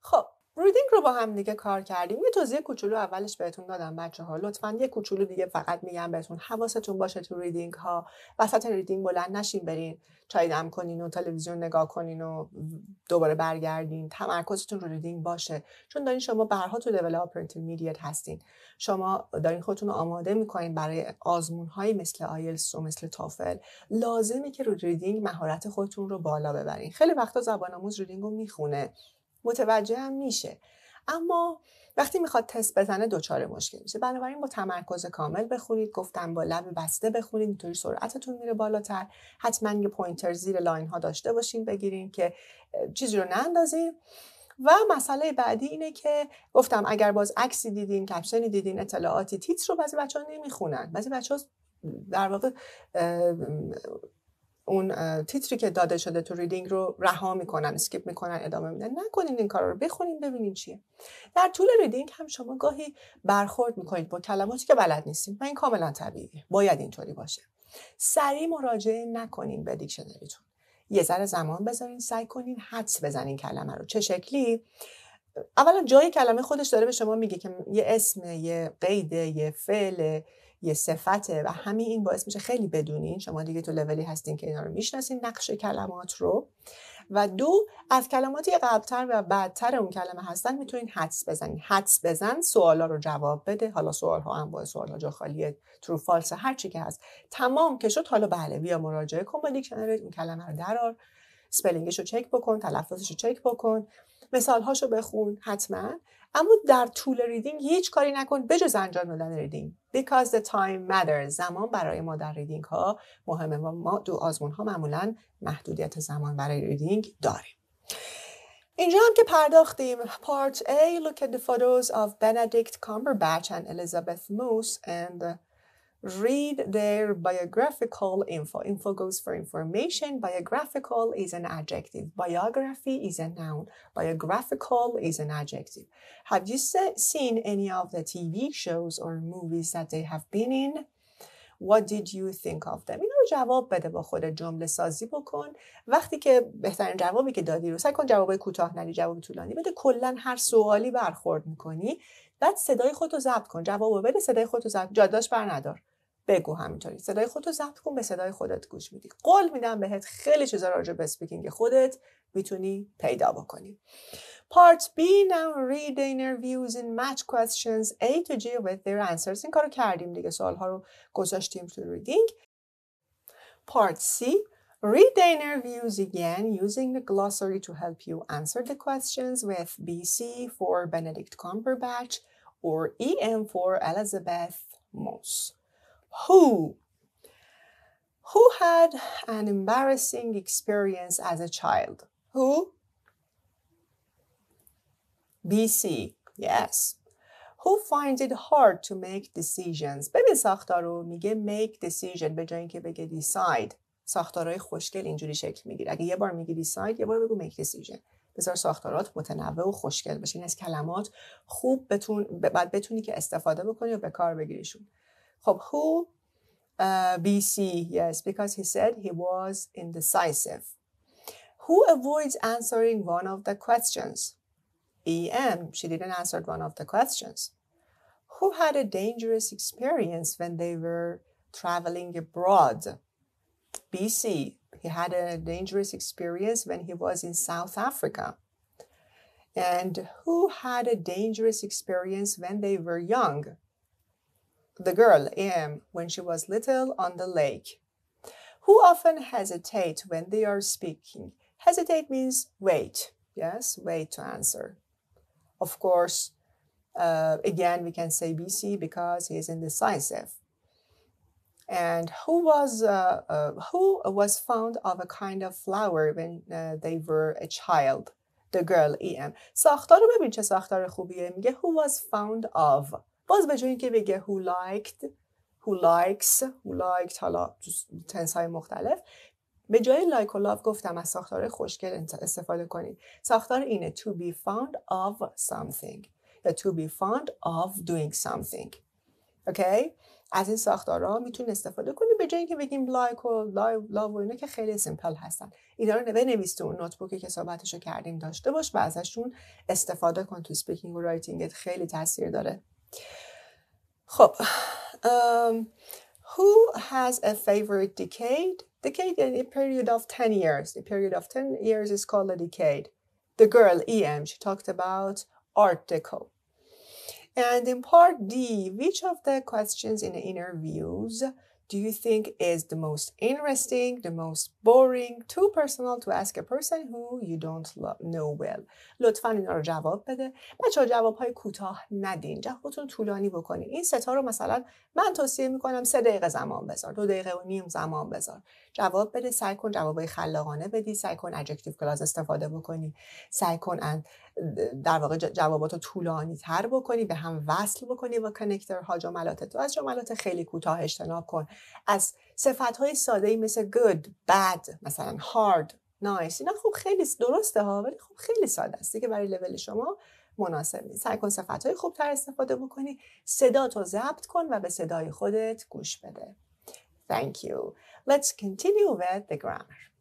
خب رودینگ رو با هم دیگه کار کردیم. یه توضیح کوچولو اولش بهتون دادم بچه‌ها. لطفاً یه کوچولو دیگه فقط میگم بهتون، حواستون باشه تو ریدینگ ها، وسط ریدینگ بلند نشین برین چای دم کنین و تلویزیون نگاه کنین و دوباره برگردین. تمرکزتون رو ریدینگ باشه، چون دارین شما برها تو لول آپ اینترمدیت هستین. شما دارین خودتون رو آماده میکنین برای آزمون‌هایی مثل آیلتس و مثل تافل. لازمه که رو ریدینگ مهارت خودتون رو بالا ببرین. خیلی وقتا زبان آموز ریدینگ رو میخونه، متوجه هم میشه، اما وقتی میخواد تست بزنه دوچاره مشکل میشه. بنابراین با تمرکز کامل بخونید، گفتم با لب بسته بخونید، اینطوری سرعتتون میره بالاتر. حتما یه پوینتر زیر لاین ها داشته باشین، بگیرین که چیزی رو نندازید. و مسئله بعدی اینه که گفتم اگر باز عکسی دیدین، کپشنی دیدین، اطلاعاتی، تیتر رو بعضی بچه‌ها نمیخونن. بعضی بچه‌ها در واقع اون تیتری که داده شده تو ریدینگ رو رها میکنن، اسکیپ میکنن، ادامه میدن. نکنین این کارا رو، بخونین ببینین چیه. در طول ریدینگ هم شما گاهی برخورد میکنید با کلماتی که بلد نیستین و این کاملا طبیعیه، باید اینطوری باشه. سریع مراجعه نکنین به دیکشنریتون، یه ذره زمان بذارین، سعی کنین حدس بزنین کلمه رو چه شکلی. اولا جای کلمه خودش داره به شما میگه که یه اسم، یه قید، یه فعل، یه صفته و همین این باعث میشه خیلی بدونین. شما دیگه تو لولی هستین که اینا رو میشناسین، نقش کلمات رو. و دو، از کلماتی قبلتر و بعدتر اون کلمه هستن میتونین حدس بزنین. حدس بزن، سوالا رو جواب بده. حالا سوال‌ها هم با سوالا جا خالیه، ترو فالس، هر چی که هست. تمام که شد، حالا بله بیا مراجعه کن با دیکشنری، اون کلمه رو درار، اسپلینگش رو چک بکن، تلفظش رو چک بکن، مثال‌هاشو بخون حتما. اما در طول ریدینگ هیچ کاری نکن به جز انجام دادن ریدینگ. Because the time matters. زمان برای ما در ریدینگ ها مهمه و ما تو آزمون ها معمولا محدودیت زمان برای ریدینگ داریم. اینجا هم که پرداختیم. Part A, look at the photos of Benedict Cumberbatch and Elizabeth Moss and read their biographical info. Info goes for information. Biographical is an adjective. Biography is a noun. Biographical is an adjective. Have you seen any of the TV shows or movies that they have been in? What did you think of them? این رو جواب بده، با خود جمله سازی بکن. وقتی که بهترین جوابی که دادی رو سعی کن جوابای کوتاه ندی، جواب طولانی بده. کلا هر سوالی برخورد میکنی، بعد صدای خودتو ضبط کن. جوابو بده، صدای خودتو ضبط، جاداش بر ندار. بگو همینطوری، صدای خودتو ضبط کن، به صدای خودت گوش میدی. قول میدم بهت خیلی چیزا راجع به اسپیکینگ خودت میتونی پیدا بکنی. Part B, now read the interviews and match questions A to G with their answers. این کارو کردیم دیگه، سوال‌ها رو گذاشتیم تو ریدینگ. Part C, read the interviews again using the glossary to help you answer the questions with BC for Benedict Cumberbatch or EM for Elizabeth Moss. Who had an embarrassing experience as a child? Who? BC. Yes. Who finds it hard to make decisions? ببین ساختار رو میگه make decision به جای اینکه بگه decide. ساختارهای خوشگل اینجوری شکل میگیره. اگه یه بار میگی decide، یه بار بگو make decision. بذار ساختارات متنوع و خوشگل باشه. این از کلمات خوب بتونی که استفاده بکنی و به کار بگیریشون. خب who BC, yes, because he said he was indecisive. Who avoids answering one of the questions? EM, she didn't answer one of the questions. Who had a dangerous experience when they were traveling abroad? BC, he had a dangerous experience when he was in South Africa. And who had a dangerous experience when they were young? The girl, EM, when she was little on the lake. Who often hesitate when they are speaking? Hesitate means wait. Yes, wait to answer. Of course, again, we can say BC because he is indecisive. And who was fond of a kind of flower when they were a child? The girl, EM. ساختار رو ببین چه ساختار خوبیه. میگه who was fond of. باز به جای اینکه بگه who liked حالا تنس های مختلف، به جای like و love گفتم از ساختار خوشگل استفاده کنید. ساختار اینه to be fond of something یا to be fond of doing something. اوکی؟ از این ساختارها میتونی استفاده کنی به جای اینکه بگیم لایک و لاو و اینا که خیلی سیمپل هستن. اینا رو بنویس تو نوتبوکی که صحبتشو کردیم داشته باش و ازشون استفاده کن تو اسپیکینگ و رایتینگت، خیلی تاثیر داره. خب who has a favorite decade? Decade is a period of 10 years. A period of 10 years is called a decade. The girl, EM, she talked about Art Deco. And in part D, which of the questions in the interviews do you think is the most interesting, the most boring, too personal to ask a person who you don't know well? لطفاً اینا رو جواب بده. بچه‌ها جواب‌های کوتاه ندین. جوابتون طولانی بکنین. این ستا رو مثلا من توصیه می‌کنم 3 دقیقه زمان بذار، 2.5 دقیقه زمان بذار. جواب بده، سعی کن جوابای خلاقانه بدی، سعی کن ادجکتیو کلاز استفاده بکنی، سعی کن در واقع جواباتو طولانی تر بکنی، به هم وصل بکنی و کانکتورها جملات تو. از جملات خیلی کوتاه اجتناب کن. از صفت‌های ساده‌ای مثل good، bad، مثلا hard، nice اینا خب خیلی درسته ها، ولی خب خیلی ساده است دیگه، برای لول شما مناسب نیست. سعی کن صفت‌های خوب‌تر استفاده بکنی، صداتو ضبط کن و به صدای خودت گوش بده. Thank you. Let's continue with the grammar.